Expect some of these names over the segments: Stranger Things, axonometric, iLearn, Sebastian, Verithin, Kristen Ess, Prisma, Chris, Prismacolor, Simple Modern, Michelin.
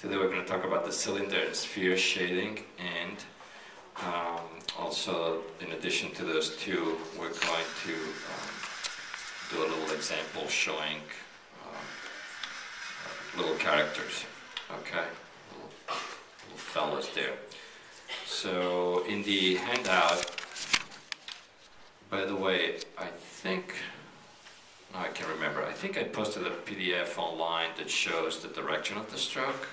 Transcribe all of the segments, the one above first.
Today we're going to talk about the cylinder and sphere shading, and also, in addition to those two, we're going to do a little example showing little characters, okay, little fellas there. So in the handout, by the way, I think I posted a PDF online that shows the direction of the stroke.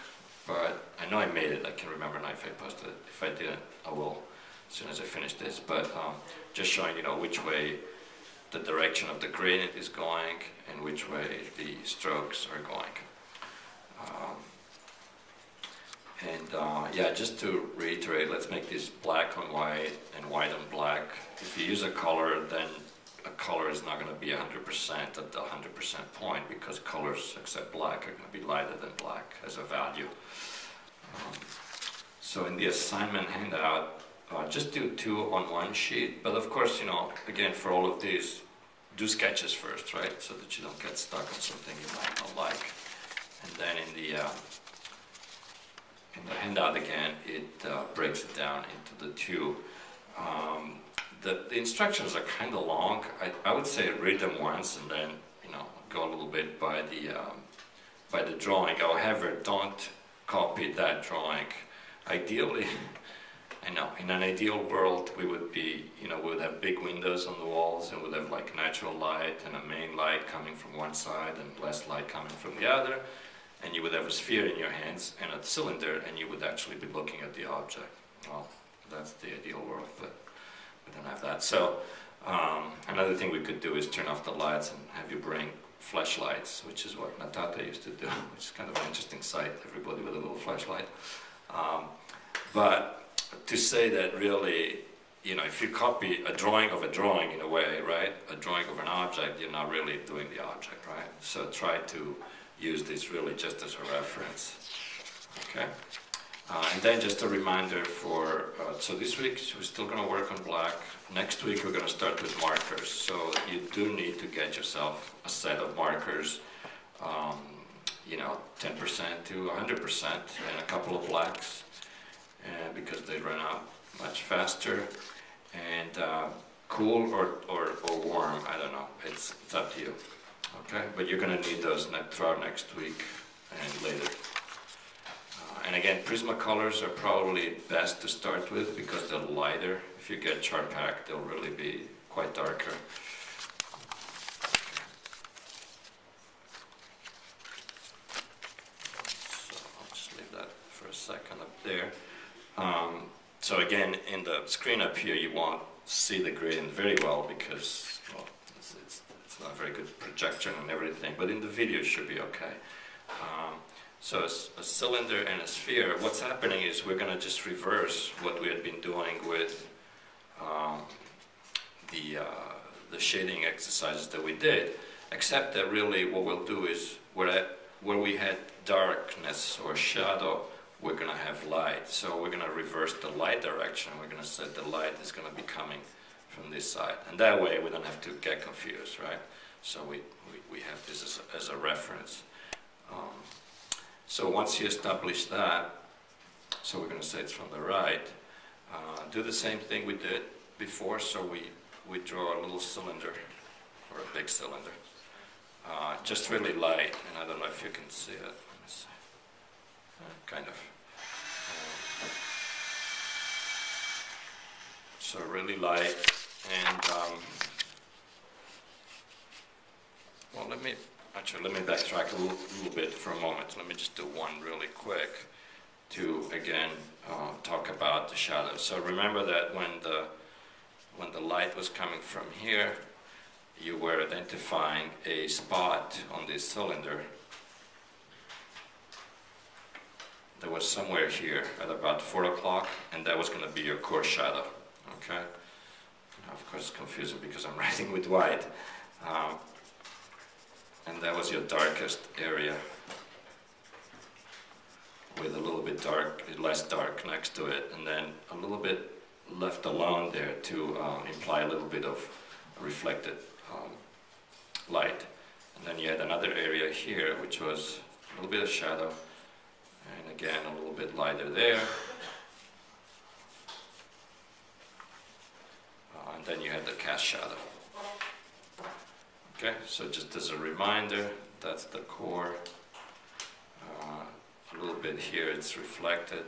But I know I made it. I can remember now if I posted it. If I didn't, I will as soon as I finish this. But just showing, you know, which way the direction of the gradient is going and which way the strokes are going. Yeah, just to reiterate, let's make this black on white and white on black. If you use a color, then a color is not going to be 100% at the 100% point, because colors except black are going to be lighter than black as a value. So in the assignment handout, just do two on one sheet, but of course, you know, again, for all of these, do sketches first, right, so that you don't get stuck on something you might not like. And then in the handout again, it breaks it down into the two. The instructions are kind of long. I would say read them once and then, you know, go a little bit by the drawing. However, don't copy that drawing. Ideally, I know, in an ideal world, we would be, you know, we would have big windows on the walls and would have like natural light and a main light coming from one side and less light coming from the other. And you would have a sphere in your hands and a cylinder, and you would actually be looking at the object. Well, that's the ideal world, but we don't have that. So another thing we could do is turn off the lights and have you bring flashlights, which is what Natata used to do, which is kind of an interesting sight, everybody with a little flashlight. But to say that really, you know, if you copy a drawing of a drawing in a way, right, a drawing of an object, you're not really doing the object, right? So try to use this really just as a reference, okay? And then just a reminder for, so this week we're still going to work on black. Next week we're going to start with markers. So you do need to get yourself a set of markers, you know, 10% to 100% and a couple of blacks, because they run out much faster. And cool or warm, I don't know, it's up to you. Okay, but you're going to need those throughout next week and later. And again, Prisma colors are probably best to start with because they're lighter. If you get chart pack, they'll really be quite darker. So I'll just leave that for a second up there. So again, in the screen up here, you won't see the gradient very well because, well, it's not very good projection and everything, but in the video it should be okay. So a cylinder and a sphere, what's happening is we're going to just reverse what we had been doing with the shading exercises that we did, except that really what we'll do is where we had darkness or shadow, we're going to have light. So we're going to reverse the light direction. We're going to set the light is going to be coming from this side. And that way we don't have to get confused, right? So we have this as a reference. So once you establish that, so we're going to say it's from the right, do the same thing we did before, so we draw a little cylinder, or a big cylinder, just really light, and I don't know if you can see it, let me see, kind of. So really light, and, well, let me backtrack a little bit for a moment. Let me just do one really quick to, again, talk about the shadow. So remember that when the light was coming from here, you were identifying a spot on this cylinder that was somewhere here at about 4 o'clock, and that was going to be your core shadow, okay? Now, of course, it's confusing because I'm writing with white. And that was your darkest area, with a little bit dark, less dark next to it, and then a little bit left alone there to imply a little bit of reflected light. And then you had another area here, which was a little bit of shadow, and again a little bit lighter there. And then you had the cast shadow. Okay, so just as a reminder, that's the core. A little bit here it's reflected.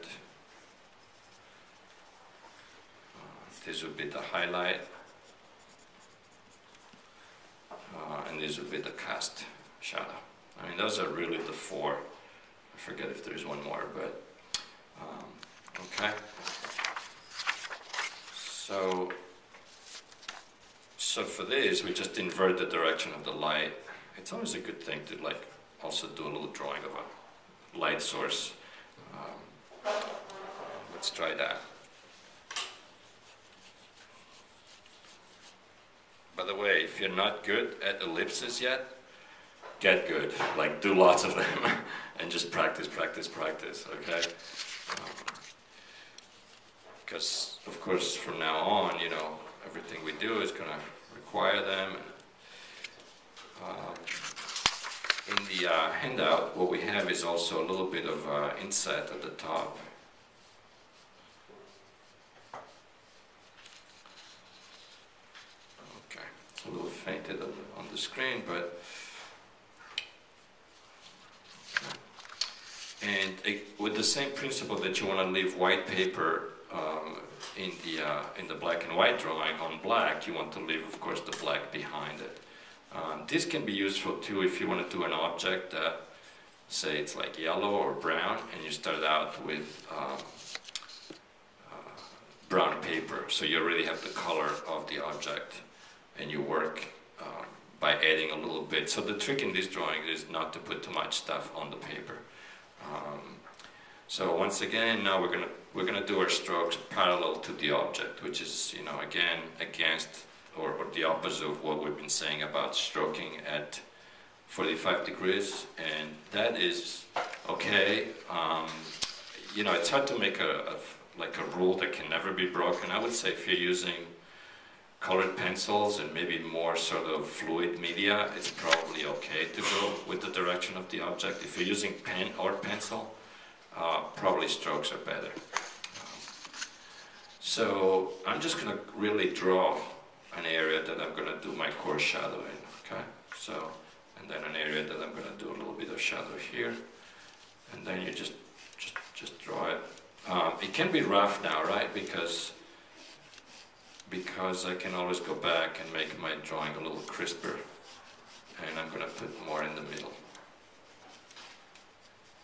This would be the highlight. And this would be the cast shadow. I mean, those are really the four. I forget if there's one more, but okay. So for this, we just invert the direction of the light. It's always a good thing to like also do a little drawing of a light source. Let's try that. By the way, if you're not good at ellipses yet, get good. Like, do lots of them and just practice, okay? Because, of course, from now on, you know, everything we do is going to require them. In the handout, what we have is also a little bit of inset at the top. A little fainted on the screen, but and it, with the same principle that you want to leave white paper in the black and white drawing on black, you want to leave, of course, the black behind it. This can be useful too if you want to do an object that, say, it's like yellow or brown, and you start out with brown paper, so you already have the color of the object. And you work by adding a little bit. So the trick in this drawing is not to put too much stuff on the paper. So once again, now we're gonna do our strokes parallel to the object, which is, you know, again against or the opposite of what we've been saying about stroking at 45 degrees, and that is okay. You know, it's hard to make a rule that can never be broken. I would say if you're using colored pencils and maybe more sort of fluid media, it's probably okay to go with the direction of the object. If you're using pen or pencil, probably strokes are better. So I'm just going to really draw an area that I'm going to do my core shadow in, okay? So, and then an area that I'm going to do a little bit of shadow here, and then you just draw it. It can be rough now, right? Because I can always go back and make my drawing a little crisper, and I'm going to put more in the middle.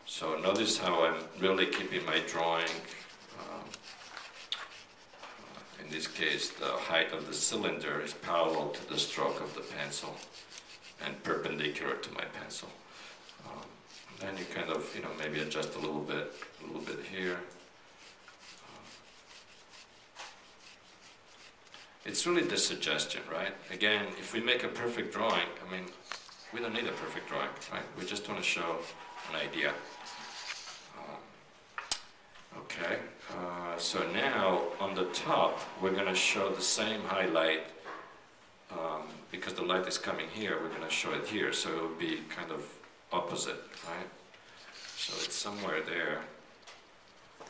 So notice how I'm really keeping my drawing, in this case the height of the cylinder is parallel to the stroke of the pencil and perpendicular to my pencil. Then you kind of, you know, maybe adjust a little bit here. It's really the suggestion, right? Again, if we make a perfect drawing, I mean, we don't need a perfect drawing, right? We just want to show an idea. Okay, so now on the top, we're going to show the same highlight. Because the light is coming here, we're going to show it here, so it would be kind of opposite, right? So it's somewhere there.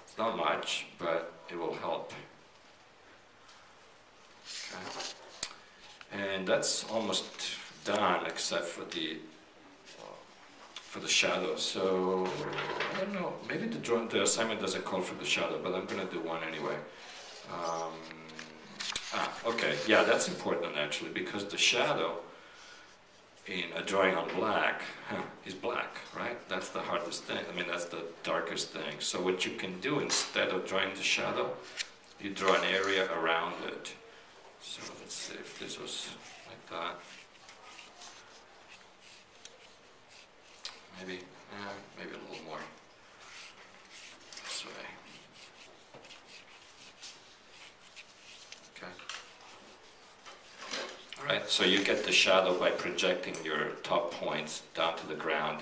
It's not much, but it will help. And that's almost done, except for the shadow. So I don't know. Maybe the assignment doesn't call for the shadow, but I'm gonna do one anyway. Okay, yeah, that's important actually, because the shadow in a drawing on black is black, right? That's the hardest thing. I mean, that's the darkest thing. So what you can do instead of drawing the shadow, you draw an area around it. So let's see if this was like that. Maybe, maybe a little more this way. Okay. All right. So you get the shadow by projecting your top points down to the ground,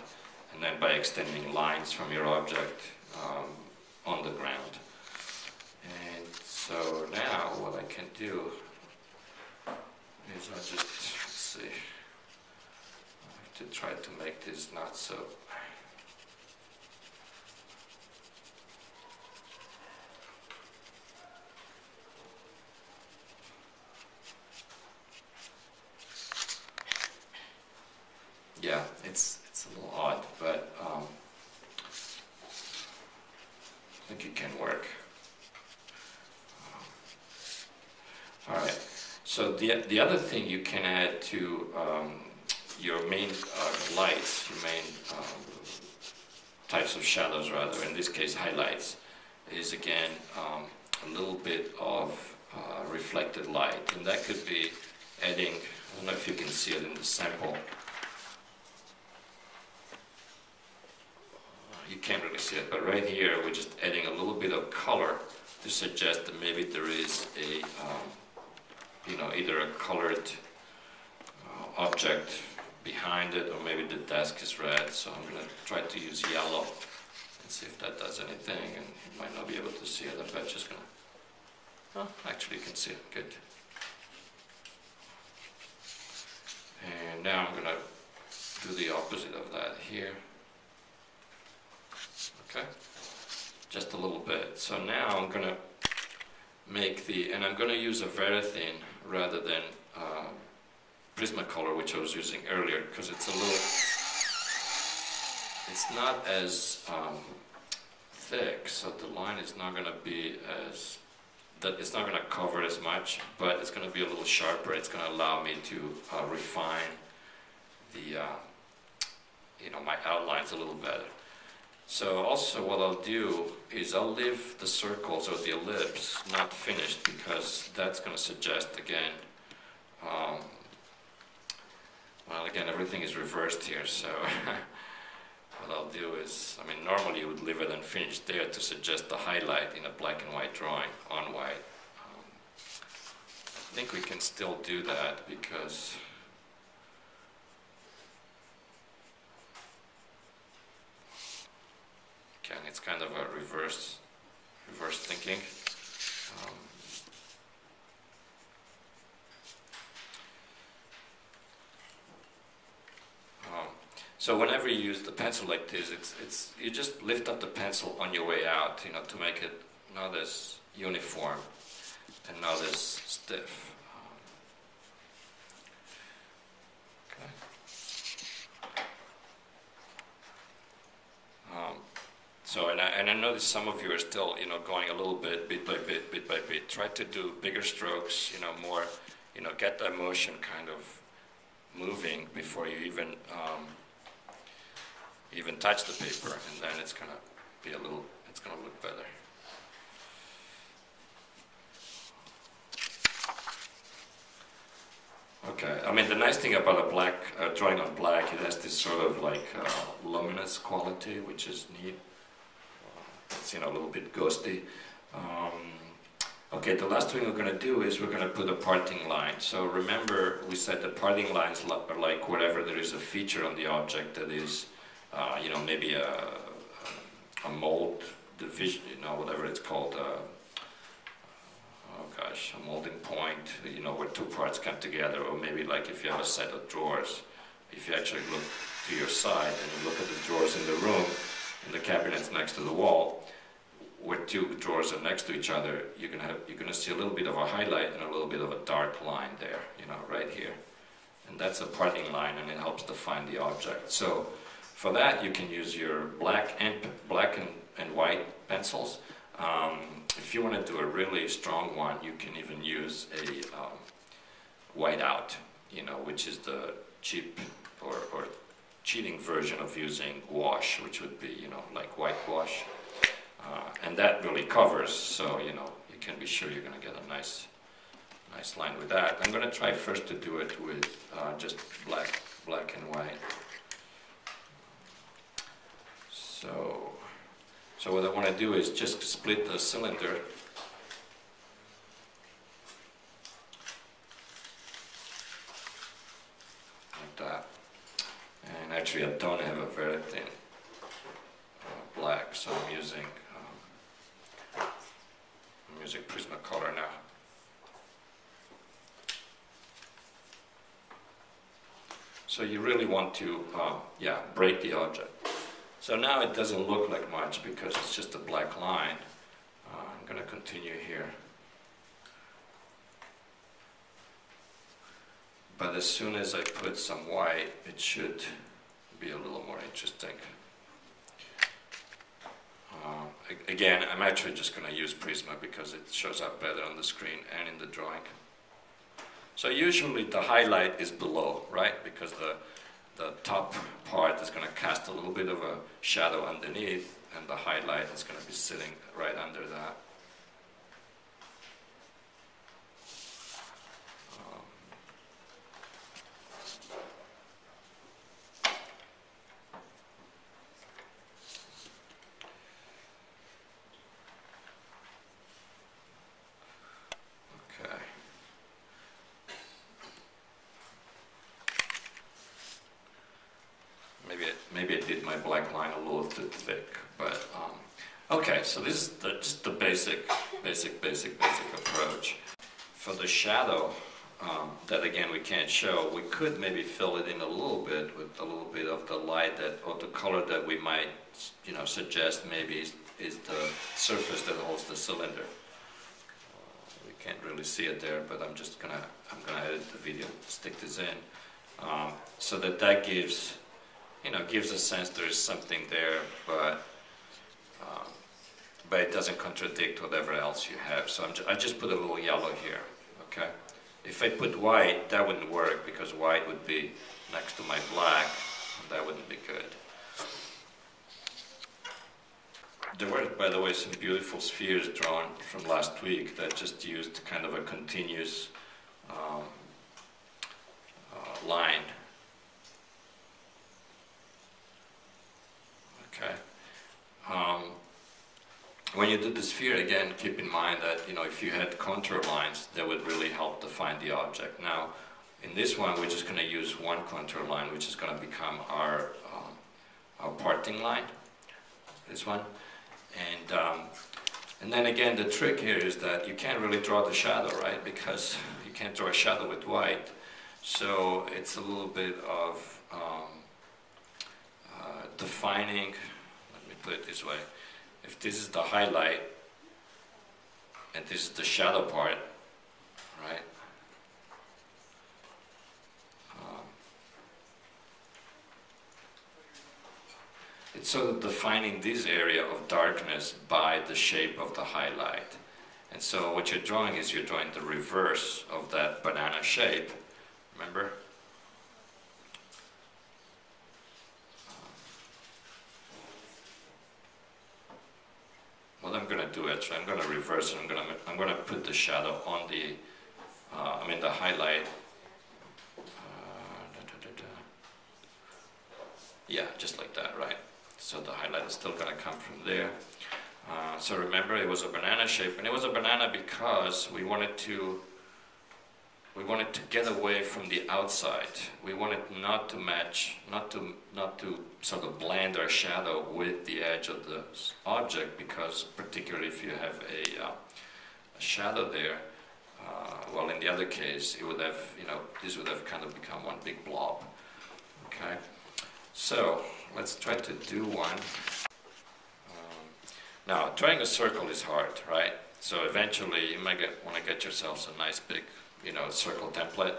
and then by extending lines from your object on the ground. And so now, what I can do. Is I just, let's see, I have to try to make this not so, think it can work. All right. So the other thing you can add to your main lights, your main types of shadows, rather, in this case highlights, is again a little bit of reflected light, and that could be adding, I don't know if you can see it in the sample. You can't really see it, but right here we're just adding a little bit of color to suggest that maybe there is a, you know, either a colored object behind it, or maybe the desk is red, so I'm going to try to use yellow and see if that does anything. And you might not be able to see it, but just going to, oh, actually you can see it, good. And now I'm going to do the opposite of that here. Okay, just a little bit. So now I'm going to make the, and I'm going to use a Verithin rather than Prismacolor, which I was using earlier, because it's a little, it's not as thick, so the line is not going to be as, that it's not going to cover as much, but it's going to be a little sharper. It's going to allow me to refine the, you know, my outlines a little better. So also what I'll do is I'll leave the circles or the ellipse not finished, because that's going to suggest again, well, again, everything is reversed here, so what I'll do is, I mean, normally you would leave it unfinished there to suggest the highlight in a black and white drawing on white. I think we can still do that, because again, it's kind of a reverse thinking. So whenever you use the pencil like this, it's you just lift up the pencil on your way out, you know, to make it not as uniform and not as stiff. Okay. So and I notice some of you are still, you know, going a little bit by bit. Try to do bigger strokes, you know, more, you know, get the emotion kind of moving before you even touch the paper, and then it's gonna be a little, it's gonna look better. Okay, I mean, the nice thing about a black, drawing on black, it has this sort of like luminous quality, which is neat. It's, you know, a little bit ghosty. Okay, the last thing we're gonna do is we're gonna put a parting line. So remember, we said the parting lines are like wherever there is a feature on the object that is, you know, maybe a mold division, you know, whatever it's called, oh gosh, a molding point, you know, where two parts come together, or maybe like if you have a set of drawers, if you actually look to your side and you look at the drawers in the room, and the cabinets next to the wall, where two drawers are next to each other, you're gonna see a little bit of a highlight and a little bit of a dark line there, you know, right here, and that's a parting line, and it helps define the object. So for that, you can use your black and white pencils. If you want to do a really strong one, you can even use a whiteout, you know, which is the cheap or cheating version of using wash, which would be, you know, like whitewash, and that really covers. So, you know, you can be sure you're going to get a nice line with that. I'm going to try first to do it with just black and white. So what I want to do is just split the cylinder. Like that. And actually I don't have a very thin black, so I'm using Prismacolor now. So you really want to, yeah, break the object. So now it doesn't look like much because it's just a black line. I'm going to continue here. But as soon as I put some white, it should be a little more interesting. Again, I'm actually just going to use Prisma because it shows up better on the screen and in the drawing. So usually the highlight is below, right? Because the top part is going to cast a little bit of a shadow underneath, and the highlight is going to be sitting right under that. Maybe I did my black line a little too thick, but okay. So this is just the basic approach. For the shadow, that again we can't show, we could maybe fill it in a little bit with a little bit of the light that, or the color that we might, you know, suggest maybe is the surface that holds the cylinder. We can't really see it there, but I'm gonna edit the video, stick this in, so that gives. You know, gives a sense there is something there, but it doesn't contradict whatever else you have. So I just put a little yellow here, okay? If I put white, that wouldn't work because white would be next to my black, and that wouldn't be good. There were, by the way, some beautiful spheres drawn from last week that just used kind of a continuous line. Okay. When you do the sphere, again, keep in mind that, you know, if you had contour lines, that would really help define the object. Now, in this one, we're just going to use one contour line, which is going to become our parting line, this one. And then again, the trick here is that you can't really draw the shadow, right? Because you can't draw a shadow with white. So it's a little bit of defining, let me put it this way, if this is the highlight and this is the shadow part, right? It's sort of defining this area of darkness by the shape of the highlight. And so what you're drawing is you're drawing the reverse of that banana shape, remember? I'm going to do it. So I'm going to reverse it. I'm going to put the shadow on the the highlight. Yeah, just like that, right? So the highlight is still going to come from there. So remember, it was a banana shape, and it was a banana because we wanted to get away from the outside. We wanted not to match, not to sort of blend our shadow with the edge of the object, because particularly if you have a shadow there, well, in the other case, it would have, you know, this would have kind of become one big blob. Okay, so let's try to do one. Now, drawing a circle is hard, right? So eventually, you might want to get yourselves a nice big, you know, circle template,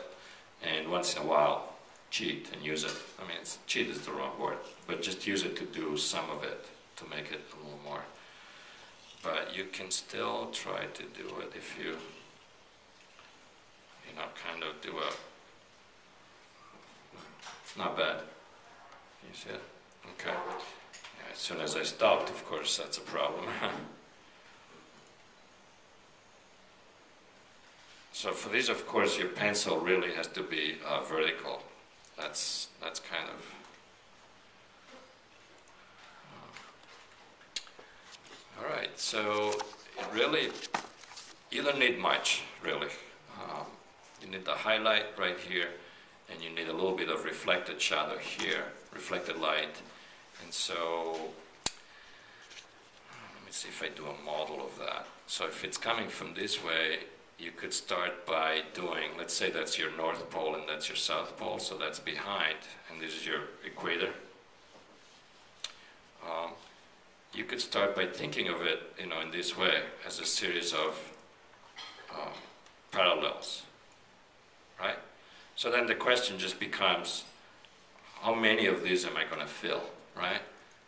and once in a while cheat and use it. I mean, cheat is the wrong word, but just use it to do some of it, to make it a little more. But you can still try to do it if you, you know, kind of do a, it's not bad. You see it? Okay. Yeah, as soon as I stopped, of course, that's a problem. So for this, of course, your pencil really has to be vertical. That's kind of all right. So really, you don't need much, really. You need the highlight right here, and you need a little bit of reflected shadow here, reflected light. And so let me see if I do a model of that. So if it's coming from this way, you could start by doing, let's say that's your north pole and that's your south pole, so that's behind, and this is your equator. You could start by thinking of it, you know, in this way, as a series of parallels, right? So then the question just becomes, how many of these am I going to fill, right?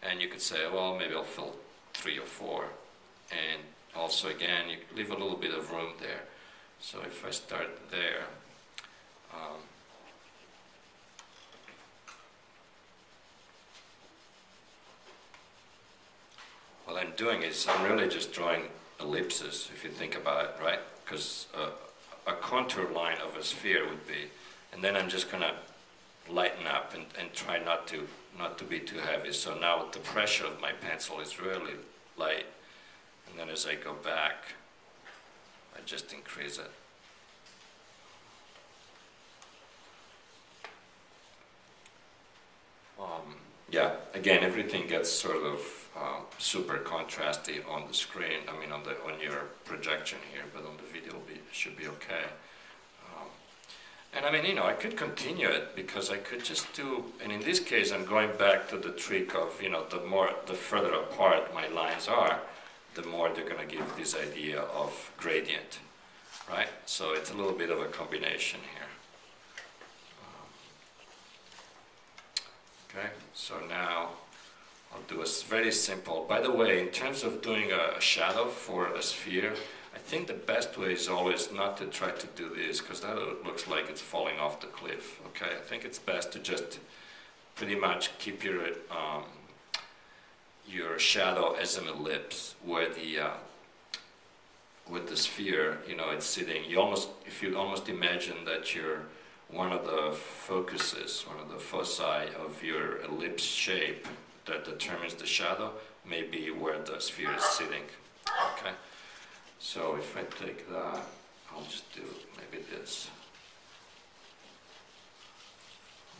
And you could say, well, maybe I'll fill 3 or 4, and also again you leave a little bit of room there. So if I start there, what I'm doing is I'm really just drawing ellipses, if you think about it, right? Because a contour line of a sphere would be, and then I'm just going to lighten up and try not to be too heavy. So now the pressure of my pencil is really light, and then as I go back, I just increase it. Yeah, again, everything gets sort of super contrasty on the screen. I mean, on your projection here, but on the video, it should be okay. And I mean, you know, I could continue it because I could just do. And in this case, I'm going back to the trick of, you know, the further apart my lines are, the more they're going to give this idea of gradient, right? So it's a little bit of a combination here. Okay, so now I'll do a very simple. By the way, in terms of doing a shadow for a sphere, I think the best way is always not to try to do this, because that looks like it's falling off the cliff. Okay, I think it's best to just pretty much keep your shadow as an ellipse, where the with the sphere, you know, it's sitting. You almost, if you almost imagine that you're one of the focuses, one of the foci of your ellipse shape that determines the shadow, may be where the sphere is sitting. Okay. So if I take that, I'll just do maybe this.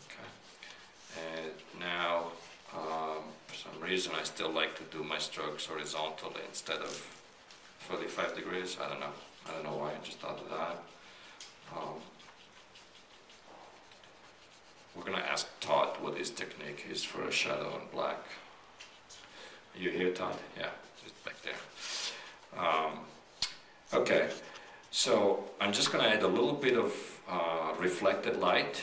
Okay. And now, for some reason, I still like to do my strokes horizontally instead of 45 degrees. I don't know. I don't know why I just thought of that. We're going to ask Todd what his technique is for a shadow in black. Are you here, Todd? Yeah, it's back there. Okay, so I'm just going to add a little bit of reflected light,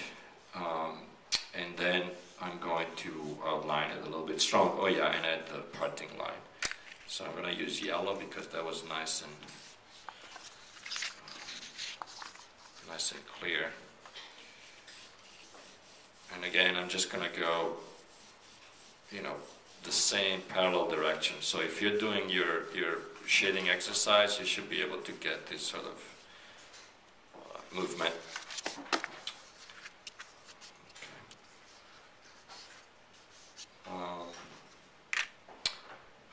and then I'm going to outline it a little bit strong. Oh yeah, and add the parting line. So I'm going to use yellow because that was nice and nice and clear. And again, I'm just going to go, you know, the same parallel direction. So if you're doing your shading exercise, you should be able to get this sort of movement. Okay.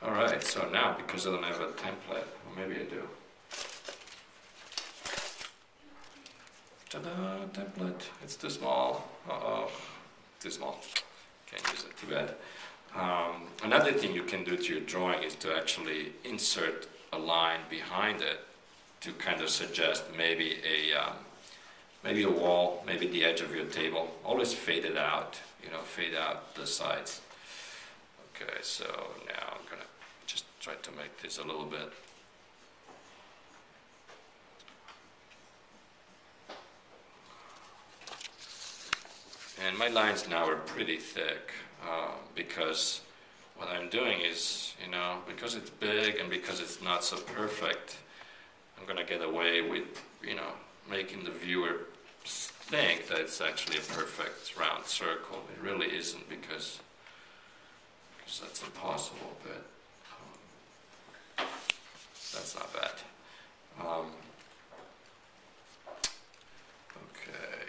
All right, so now, because I don't have a template, or maybe I do. Ta-da, template. It's too small. Uh-oh, too small. Can't use it, too bad. Another thing you can do to your drawing is to actually insert a line behind it to kind of suggest maybe a wall, maybe the edge of your table. Always fade it out, you know, fade out the sides. Okay, so now I'm gonna just try to make this a little bit. And my lines now are pretty thick, because what I'm doing is, you know, because it's big and because it's not so perfect, I'm going to get away with, you know, making the viewer think that it's actually a perfect round circle. It really isn't, because that's impossible, but that's not bad. Okay.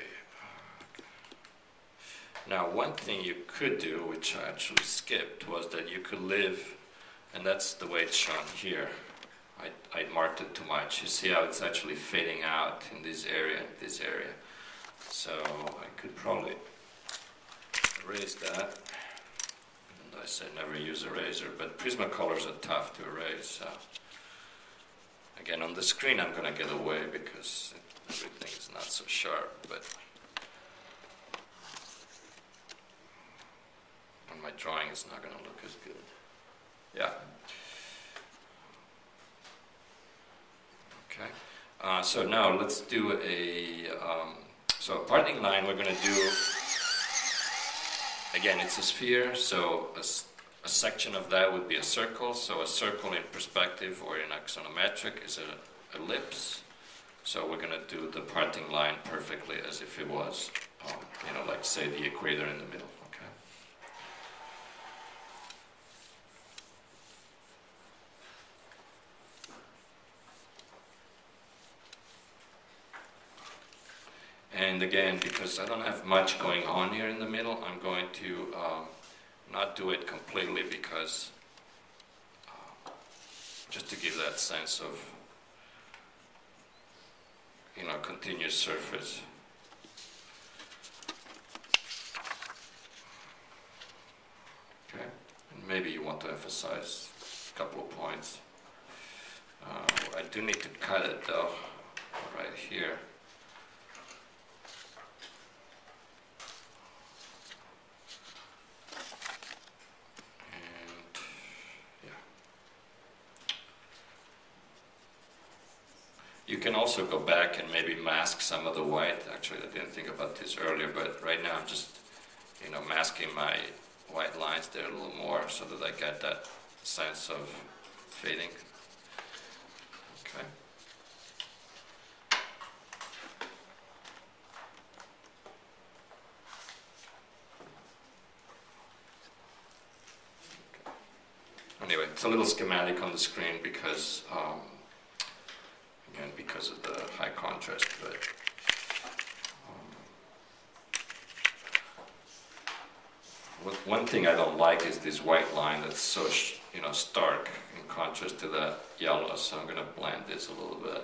Now, one thing you could do, which I actually skipped, was that you could leave, and that's the way it's shown here. I marked it too much. You see how it's actually fading out in this area and this area. So I could probably erase that. And I said never use eraser, but Prismacolors are tough to erase. So again, on the screen I'm going to get away because everything is not so sharp, but my drawing is not going to look as good. Yeah. Okay. So now let's do a so a parting line. We're going to do, again, it's a sphere, so a section of that would be a circle, so a circle in perspective or in axonometric is an ellipse. So we're going to do the parting line perfectly as if it was, like say the equator in the middle. Okay. And again, because I don't have much going on here in the middle, I'm going to not do it completely because just to give that sense of continuous surface. Okay, and maybe you want to emphasize a couple of points. I do need to cut it though, right here. You can also go back and maybe mask some of the white. Actually, I didn't think about this earlier, but right now I'm just, masking my white lines there a little more so that I get that sense of fading. Okay. Anyway, it's a little schematic on the screen because. And because of the high contrast, but one thing I don't like is this white line that's so stark in contrast to that yellow. So I'm going to blend this a little bit.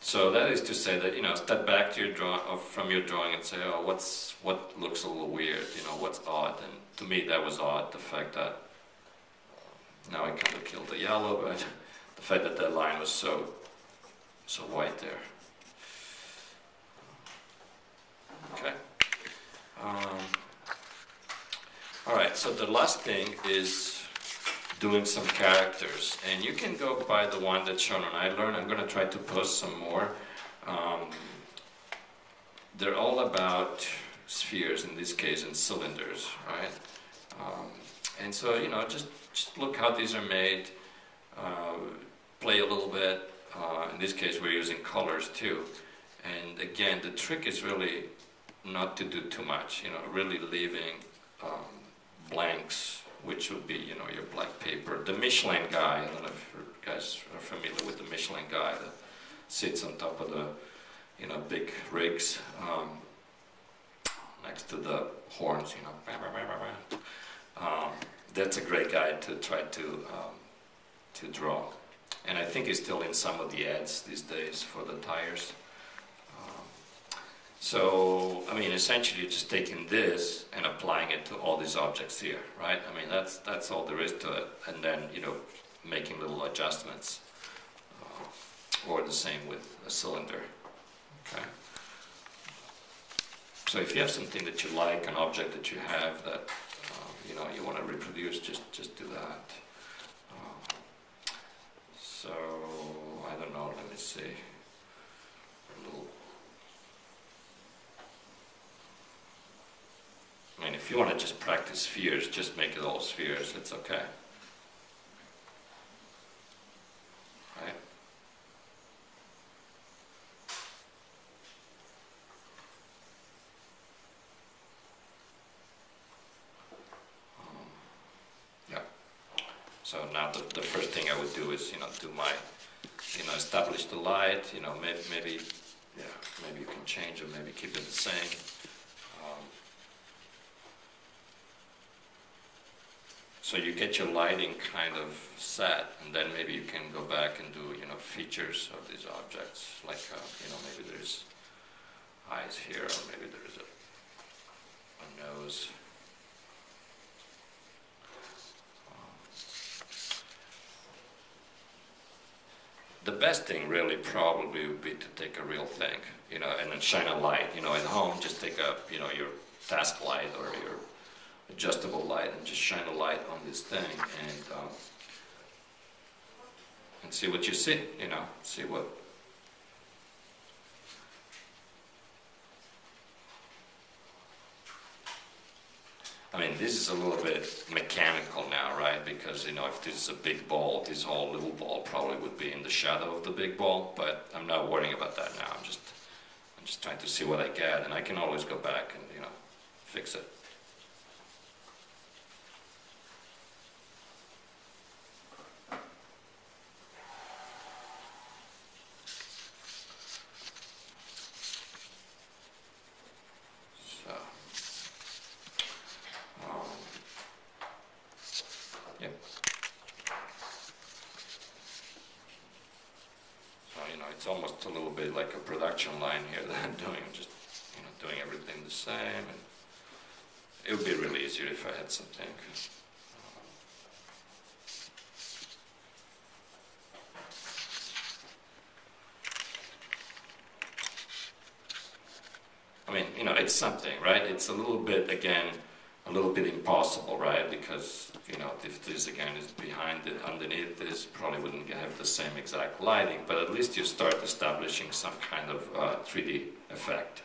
So that is to say that step back to your drawing and say, oh, what looks a little weird, what's odd. And to me, that was odd. The fact that now I kind of killed the yellow, but. The fact that that line was so white there. Okay. All right. So the last thing is doing some characters, and you can go by the one that's shown on iLearn. I'm going to try to post some more. They're all about spheres in this case and cylinders, right? And so just look how these are made. Play a little bit. In this case, we're using colors too. And again, the trick is really not to do too much. Really leaving blanks, which would be your black paper. The Michelin guy. I don't know if you guys are familiar with the Michelin guy that sits on top of the big rigs next to the horns. That's a great guy to try to draw, and I think it's still in some of the ads these days for the tires. So I mean, essentially, just taking this and applying it to all these objects here, right? I mean, that's all there is to it, and then making little adjustments, or the same with a cylinder. Okay. So if you have something that you like, an object that you have that you want to reproduce, just do that. So, I don't know, let me see, if you want to just practice spheres, just make it all spheres, it's okay. Right? So now the first thing I would do is, do my, establish the light, maybe you can change it, maybe keep it the same. So you get your lighting kind of set, and then maybe you can go back and do, features of these objects, like, maybe there's eyes here, or maybe there's a nose. The best thing really probably would be to take a real thing, and then shine a light. At home, just take a, your task light or your adjustable light and just shine a light on this thing and see what you see, see what. mean, this is a little bit mechanical now, right? Because, you know, if this is a big ball, this whole little ball probably would be in the shadow of the big ball, but I'm not worrying about that now. I'm just trying to see what I get, and I can always go back and, you know, fix it. It's almost a little bit like a production line here that I'm doing. I'm just, you know, doing everything the same. And it would be really easier if I had something. I mean, you know, it's something, right? It's a little bit, again, a little bit impossible, right? Because, you know, if this again is behind it, underneath this, probably wouldn't have the same exact lighting, but at least you start establishing some kind of 3D effect.